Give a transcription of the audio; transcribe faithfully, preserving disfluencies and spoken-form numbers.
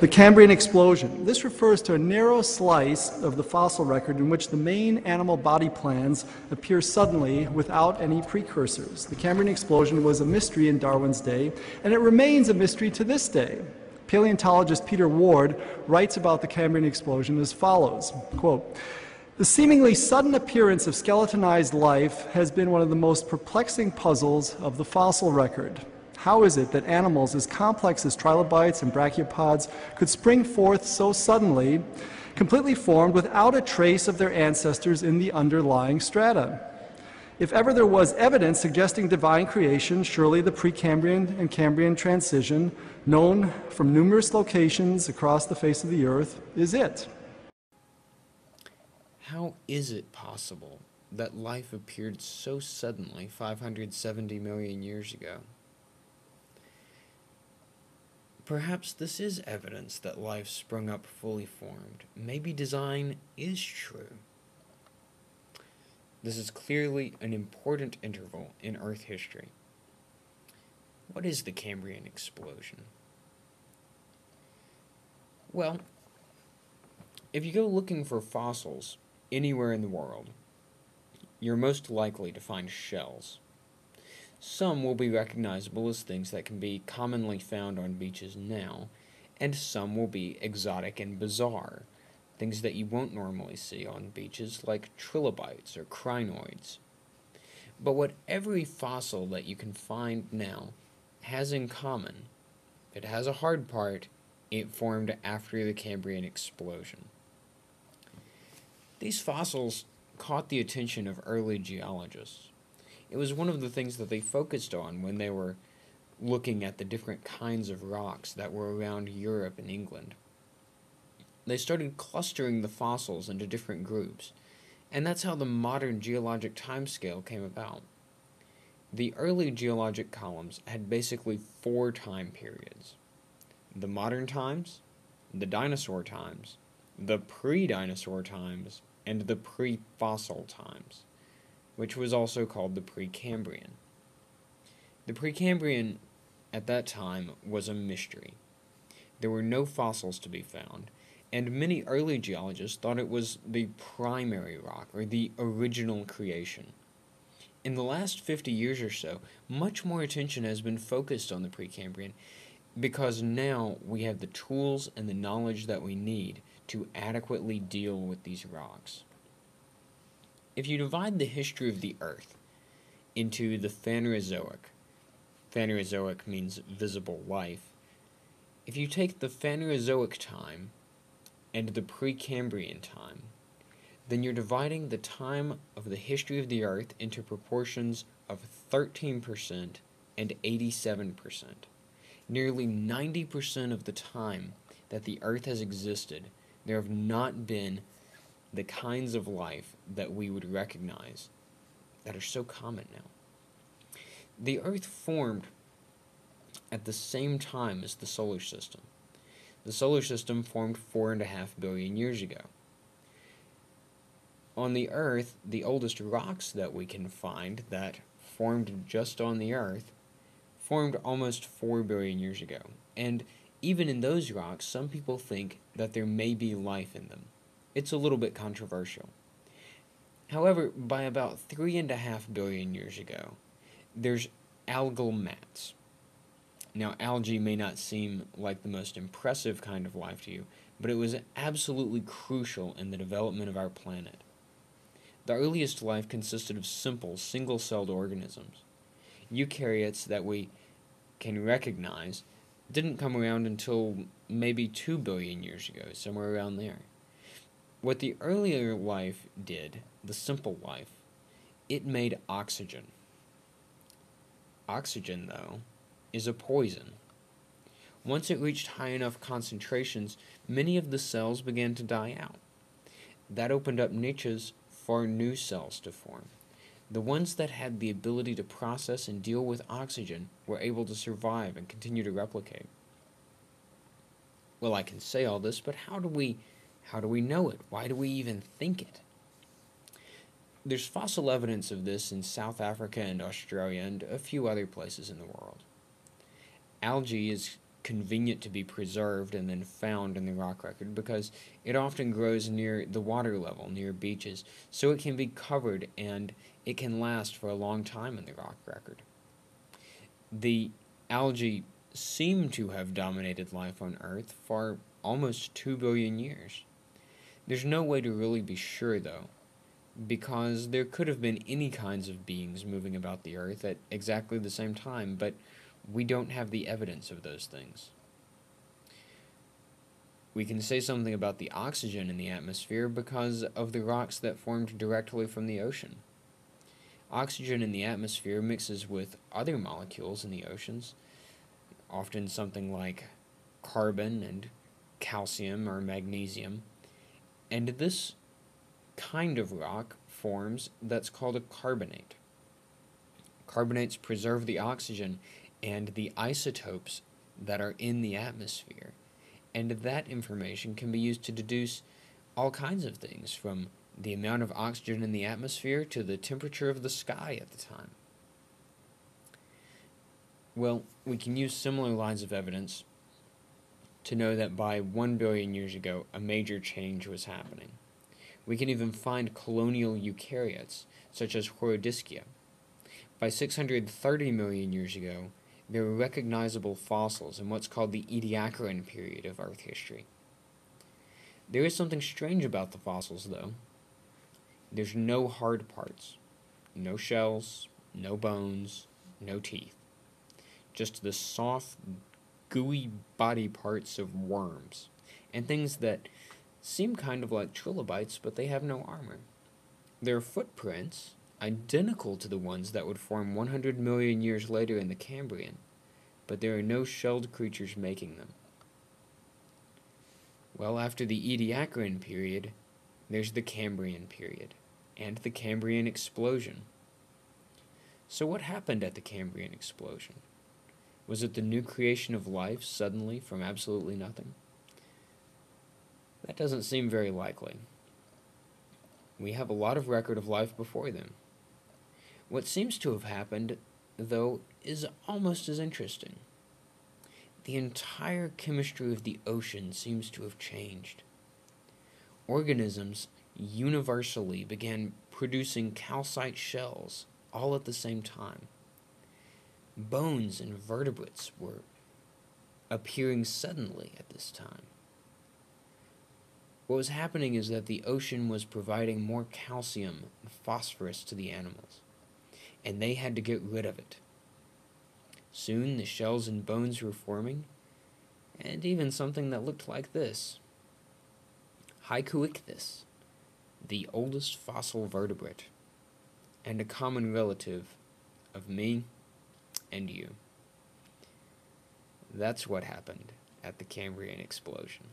The Cambrian Explosion. This refers to a narrow slice of the fossil record in which the main animal body plans appear suddenly without any precursors. The Cambrian Explosion was a mystery in Darwin's day, and it remains a mystery to this day. Paleontologist Peter Ward writes about the Cambrian Explosion as follows, quote, "The seemingly sudden appearance of skeletonized life has been one of the most perplexing puzzles of the fossil record. How is it that animals as complex as trilobites and brachiopods could spring forth so suddenly, completely formed without a trace of their ancestors in the underlying strata? If ever there was evidence suggesting divine creation, surely the Precambrian and Cambrian transition, known from numerous locations across the face of the earth, is it." How is it possible that life appeared so suddenly five hundred seventy million years ago? Perhaps this is evidence that life sprung up fully formed. Maybe design is true. This is clearly an important interval in Earth history. What is the Cambrian Explosion? Well, if you go looking for fossils anywhere in the world, you're most likely to find shells. Some will be recognizable as things that can be commonly found on beaches now, and some will be exotic and bizarre, things that you won't normally see on beaches like trilobites or crinoids. But what every fossil that you can find now has in common, it has a hard part, it formed after the Cambrian Explosion. These fossils caught the attention of early geologists. It was one of the things that they focused on when they were looking at the different kinds of rocks that were around Europe and England. They started clustering the fossils into different groups, and that's how the modern geologic timescale came about. The early geologic columns had basically four time periods: the modern times, the dinosaur times, the pre-dinosaur times, and the pre-fossil times, which was also called the Precambrian. The Precambrian, at that time, was a mystery. There were no fossils to be found, and many early geologists thought it was the primary rock, or the original creation. In the last fifty years or so, much more attention has been focused on the Precambrian, because now we have the tools and the knowledge that we need to adequately deal with these rocks. If you divide the history of the Earth into the Phanerozoic — Phanerozoic means visible life — if you take the Phanerozoic time and the Precambrian time, then you're dividing the time of the history of the Earth into proportions of thirteen percent and eighty-seven percent. Nearly ninety percent of the time that the Earth has existed, there have not been the kinds of life that we would recognize that are so common now. The Earth formed at the same time as the solar system. The solar system formed four and a half billion years ago. On the Earth, the oldest rocks that we can find that formed just on the Earth formed almost four billion years ago. And even in those rocks, some people think that there may be life in them. It's a little bit controversial. However, by about three and a half billion years ago, there's algal mats. Now, algae may not seem like the most impressive kind of life to you, but it was absolutely crucial in the development of our planet. The earliest life consisted of simple, single-celled organisms. Eukaryotes that we can recognize didn't come around until maybe two billion years ago, somewhere around there. What the earlier life did, the simple life, it made oxygen. Oxygen, though, is a poison. Once it reached high enough concentrations, many of the cells began to die out. That opened up niches for new cells to form. The ones that had the ability to process and deal with oxygen were able to survive and continue to replicate. Well, I can say all this, but how do we How do we know it? Why do we even think it? There's fossil evidence of this in South Africa and Australia and a few other places in the world. Algae is convenient to be preserved and then found in the rock record because it often grows near the water level, near beaches, so it can be covered and it can last for a long time in the rock record. The algae seem to have dominated life on Earth for almost two billion years. There's no way to really be sure, though, because there could have been any kinds of beings moving about the Earth at exactly the same time, but we don't have the evidence of those things. We can say something about the oxygen in the atmosphere because of the rocks that formed directly from the ocean. Oxygen in the atmosphere mixes with other molecules in the oceans, often something like carbon and calcium or magnesium, and this kind of rock forms that's called a carbonate. Carbonates preserve the oxygen and the isotopes that are in the atmosphere, and that information can be used to deduce all kinds of things, from the amount of oxygen in the atmosphere to the temperature of the sky at the time. Well, we can use similar lines of evidence to know that by one billion years ago a major change was happening. We can even find colonial eukaryotes, such as Horodischia. By six hundred thirty million years ago, there were recognizable fossils in what's called the Ediacaran period of Earth history. There is something strange about the fossils, though. There's no hard parts, no shells, no bones, no teeth, just the soft, gooey body parts of worms, and things that seem kind of like trilobites, but they have no armor. Their footprints, identical to the ones that would form one hundred million years later in the Cambrian, but there are no shelled creatures making them. Well, after the Ediacaran period, there's the Cambrian period, and the Cambrian Explosion. So what happened at the Cambrian Explosion? Was it the new creation of life suddenly from absolutely nothing? That doesn't seem very likely. We have a lot of record of life before them. What seems to have happened, though, is almost as interesting. The entire chemistry of the ocean seems to have changed. Organisms universally began producing calcite shells all at the same time. Bones and vertebrates were appearing suddenly at this time. What was happening is that the ocean was providing more calcium and phosphorus to the animals, and they had to get rid of it. Soon the shells and bones were forming, and even something that looked like this. Haikouichthys, the oldest fossil vertebrate, and a common relative of me and you. That's what happened at the Cambrian Explosion.